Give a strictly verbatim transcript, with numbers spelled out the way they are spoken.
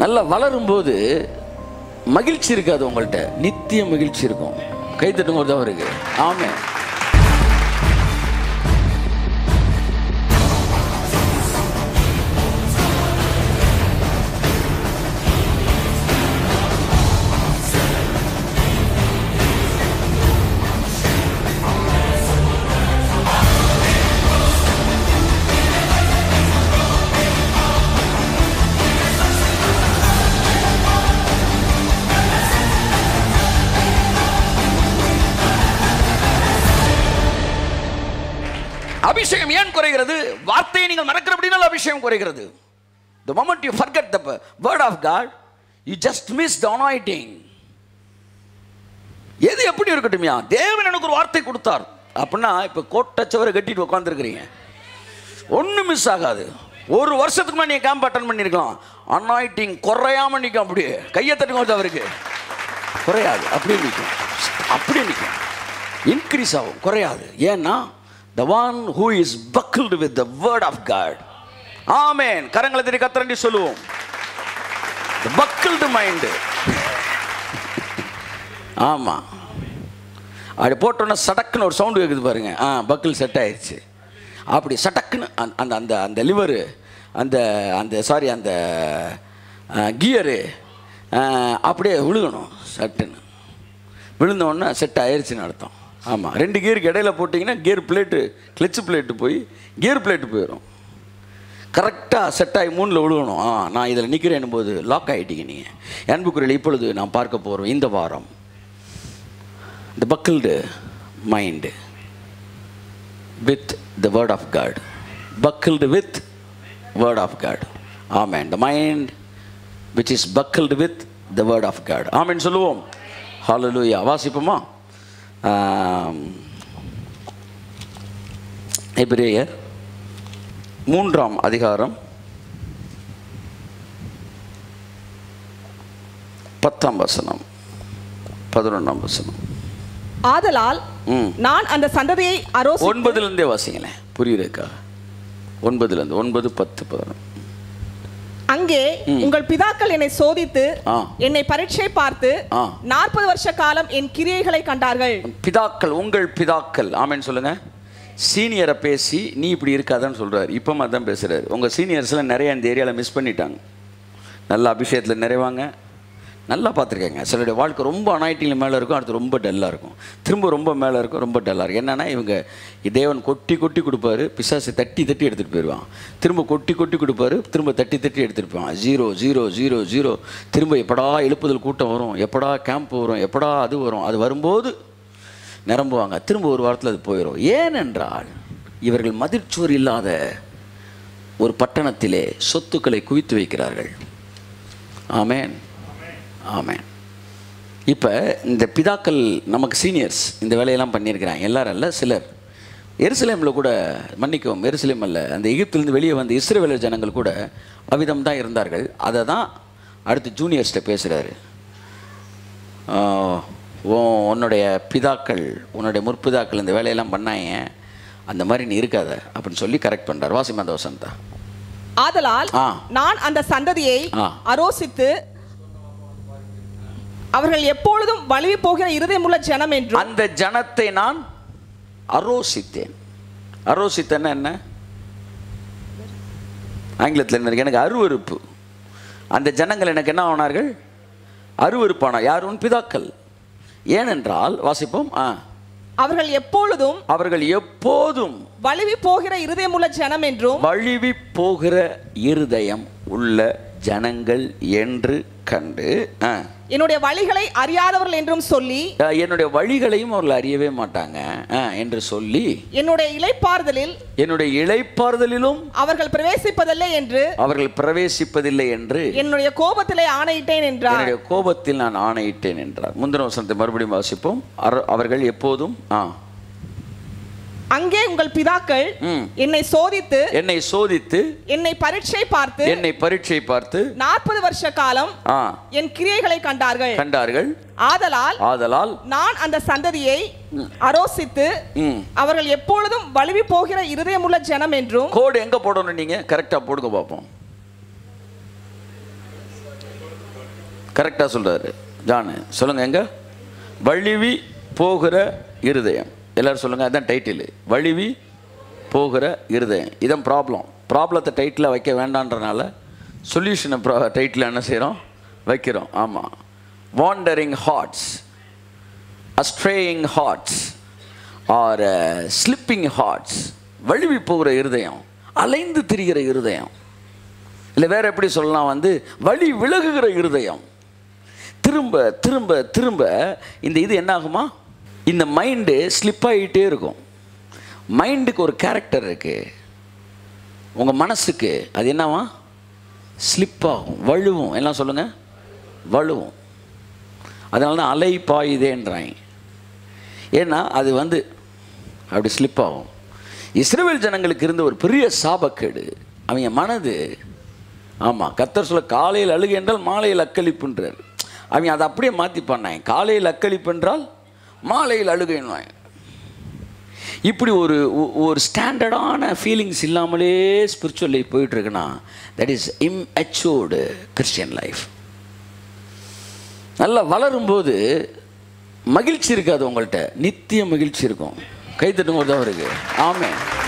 நல்லா வளரும்போது மகிழ்ச்சி இருக்காது உங்கள்கிட்ட, நித்திய மகிழ்ச்சி இருக்கும். கைத்தட்டும் போது தான் இருக்கு. ஆமாம், அபிஷேகம் ஏன் குறைகிறது? வார்த்தையை நீங்கள் மறக்கிறபடினால் அபிஷேகம் குறைகிறது. The moment you forget the word of God, you just miss the anointing. எது எப்படி இருக்கட்டும்யா, தேவன் எனக்கு ஒரு வார்த்தை கொடுத்தார் அப்படின்னா இப்போ கோட்டச்சவரை கட்டிட்டு உட்காந்துருக்கிறீங்க, ஒன்றும் மிஸ் ஆகாது. ஒரு வருஷத்துக்கு மேலே நீங்கள் கேம்ப் அட்டன் பண்ணியிருக்கலாம், அனாயிட்டிங் குறையாமல் நிற்கும். அப்படியே கையை தட்டுங்க, அவருக்கு குறையாது, அப்படியே நிற்கும், அப்படியே நிற்கும், இன்க்ரீஸ் ஆகும், குறையாது. ஏன்னா the one who is buckled with the word of God. Amen. கரங்களை தட்டி கத்தரண்டி சொல்லுவோம். The buckled mind. ஆமா, அப்படி போட்டோன்னா சடக்குன்னு ஒரு சவுண்டு கேட்குது பாருங்க. ஆ, பக்கிள் செட் ஆயிடுச்சு. அப்படி சடக்குன்னு அந்த அந்த அந்த லிவரு, அந்த அந்த சாரி அந்த கியரு அப்படியே விழுகணும். சட்டுன்னு விழுந்தோன்னா செட் ஆயிடுச்சுன்னு அர்த்தம். ஆமாம், ரெண்டு கியருக்கு இடையில போட்டிங்கன்னா கியர் பிளேட்டு, கிளச்சு பிளேட்டு போய் கியர் பிளேட்டு போயிடும். கரெக்டாக செட் ஆகி மூணில் விழுகணும். ஆ, நான் இதில் நிற்கிறேன் போது லாக் ஆகிட்டீங்க நீங்கள். அன்புக்குறையில் இப்பொழுது நான் பார்க்க போகிறோம் இந்த வாரம் the buckled mind with the word of God. Buckled with word of God. Amen. The mind which is buckled with the word of God. Amen சொல்லுவோம். ஹல்லேலூயா. வாசிப்போமா? எபிரேயர் மூன்றாம் அதிகாரம் பத்தாம் வசனம், பதினொன்றாம் வசனம். ஆதலால் நான் அந்த சந்ததியை ஆரோசி. ஒன்பதுல இருந்தே வாசிங்களேன், புரியுதுக்கா? ஒன்பதுல இருந்து, ஒன்பது பத்து பதினொன்று. அங்கே உங்கள் பிதாக்கள் என்னை சோதித்து என்னை பரீட்சை பார்த்து நாற்பது வருஷ காலம் என் கிரியைகளை கண்டார்கள். பிதாக்கள், உங்கள் பிதாக்கள். ஆமென் சொல்லுங்க. சீனியரை பேசி நீ இப்படி இருக்காதான்னு சொல்றாரு. இப்போ மாதிரி தான் பேசுறாரு. உங்க சீனியர்ஸ்லாம் நிறைய இந்த ஏரியாவில் மிஸ் பண்ணிட்டாங்க. நல்ல அபிஷேகத்தில் நிறைவாங்க, நல்லா பார்த்துருக்காங்க. சிலருடைய வாழ்க்கை ரொம்ப அனாயிட்டியில் மேலே இருக்கும், அடுத்து ரொம்ப டல்லாக இருக்கும், திரும்ப ரொம்ப மேலே இருக்கும், ரொம்ப டல்லாக இருக்கும். என்னென்னா இவங்க தேவன் கொட்டி கொட்டி கொடுப்பாரு, பிசாசு தட்டி தட்டி எடுத்துகிட்டு போயிடுவான். திரும்ப கொட்டி கொட்டி கொடுப்பாரு, திரும்ப தட்டி தட்டி எடுத்துகிட்டு போவான். Zero zero zero zero. திரும்ப எப்படா எழுப்புதல் கூட்டம் வரும், எப்படா கேம்ப் வரும், எப்படா அது வரும், அது வரும்போது நிரம்புவாங்க. திரும்ப ஒரு வாரத்தில் அது போயிடும். ஏனென்றால் இவர்கள் மதிர்ச்சோர் இல்லாத ஒரு பட்டணத்திலே சொத்துக்களை குவித்து வைக்கிறார்கள். ஆமேன், ஆமாம். இப்போ இந்த பிதாக்கள் நமக்கு சீனியர்ஸ் இந்த வேலையெல்லாம் பண்ணியிருக்கிறாங்க. எல்லாரும் இல்லை, சிலர். எருசலேமில் கூட, மன்னிக்கவும் எருசலேம் அல்ல, அந்த எகிப்திலிருந்து வெளியே வந்து இஸ்ரவேல் ஜனங்கள் கூட அவ்விதம் தான் இருந்தார்கள். அதை தான் அடுத்து ஜூனியர்ஸ்கிட்ட பேசுகிறாரு. ஓ, உன்னுடைய பிதாக்கள், உன்னுடைய முற்பிதாக்கள் இந்த வேலையெல்லாம் பண்ணாங்க, அந்த மாதிரி நீ இருக்காத அப்படின்னு சொல்லி கரெக்ட் பண்ணுறார். வாசிமந்த வசந்தா. ஆதலால் நான் அந்த சந்ததியை ஆரோசித்து அவர்கள் எப்பொழுதும் வலுவி போகிற இருதயமுள்ள ஜனம் என்று அந்த ஜனத்தை நான் அரோசித்தேன். அரோசித்தேன்னா என்ன ஆங்கிலத்தில்? எனக்கு அருவருப்பு. அந்த ஜனங்கள் எனக்கு என்ன ஆனார்கள்? அருவருப்பான. யார்? உன் பிதாக்கள். ஏனென்றால் வாசிப்போம். ஆ, அவர்கள் எப்பொழுதும், அவர்கள் எப்போதும் வலுவி போகிற இருதயமுள்ள ஜனம் என்றும் வலுவி போகிற இருதயம் உள்ள ஜனங்கள் என்று கண்டு என்னுடைய வழிகளை அறியாதவர்கள் என்றும் சொல்லி, என்னுடைய வழிகளையும் அவர்கள் அறியவே மாட்டாங்க என்று சொல்லி, என்னுடைய இளைப்பாறுதலில், என்னுடைய இளைப்பாறுதலிலும் அவர்கள் பிரவேசிப்பதில்லை என்று, அவர்கள் பிரவேசிப்பதில்லை என்று என்னுடைய கோபத்திலே ஆணையிட்டேன் என்றார். என்னுடைய கோபத்தில் நான் ஆணையிட்டேன் என்றார். முந்தின வசனத்தை மறுபடியும் வாசிப்போம். அவர்கள் எப்போதும், அங்கே உங்கள் பிதாக்கள் என்னை சோதித்து, என்னை சோதித்து என்னை பரீட்சை பார்த்து, என்னை பரீட்சை பார்த்து நாற்பது வருஷ காலம் என் கிரியைகளை கண்டார்கள் கண்டார்கள் ஆதலால், ஆதலால் நான் அந்த சந்ததியை ஆரோசித்து அவர்கள் எப்பொழுதும் வலுவி போகிற இருதயமுள்ள ஜனம் என்றும். கோடு எங்க போடணும்? நீங்க கரெக்டா போடுங்க பாப்போம். கரெக்டாக சொல்கிறாரு ஜானு. சொல்லுங்கள், எங்கே வழுவி போகிற இருதயம். எல்லோரும் சொல்லுங்கள், அதுதான் டைட்டில், வழுவி போகிற இருதயம். இதான் ப்ராப்ளம். ப்ராப்ளத்தை டைட்டில் வைக்க வேண்டான்றனால சொல்யூஷனை ப்ரா டைட்டில் என்ன செய்கிறோம், வைக்கிறோம். ஆமாம், wandering hearts, astraying hearts, or slipping hearts, வழுவி போகிற இருதயம், அலைந்து திரிகிற இருதயம். இல்லை வேறு எப்படி சொல்லலாம், வந்து வழி விலகுகிற இருதயம். திரும்ப திரும்ப திரும்ப இந்த இது என்ன ஆகுமா, இந்த மைண்டு ஸ்லிப்பாகிட்டே இருக்கும். மைண்டுக்கு ஒரு கேரக்டர் இருக்குது, உங்கள் மனசுக்கு அது என்னவா ஸ்லிப்பாகும், வலுவும். எல்லாம் சொல்லுங்கள், வலுவும். அதனால தான் அலை பாயுதேன்றாங்க, ஏன்னா அது வந்து அப்படி ஸ்லிப்பாகும். இஸ்ரவேல் ஜனங்களுக்கு இருந்த ஒரு பெரிய சாபக்கேடு அவங்க மனது. ஆமாம், கர்த்தர் சொல்ல காலையில் அழுகு என்றால் மாலையில் அக்களிப்புன்றார். அவங்க அதை அப்படியே மாற்றி பண்ணாங்க, காலையில் அக்களிப்பு என்றால் மாலையில் அழுகைன்னுவாங்க. இப்படி ஒரு ஒரு ஸ்டாண்டர்டான ஃபீலிங்ஸ் இல்லாமலே ஸ்பிரிச்சுவல் லைஃப் போயிட்டுருக்குன்னா that is immatured Christian life. நல்லா வளரும்போது மகிழ்ச்சி இருக்காது உங்கள்கிட்ட, நித்திய மகிழ்ச்சி இருக்கும். கைத்தட்டும் போது தான் இருக்குது. ஆமாம்.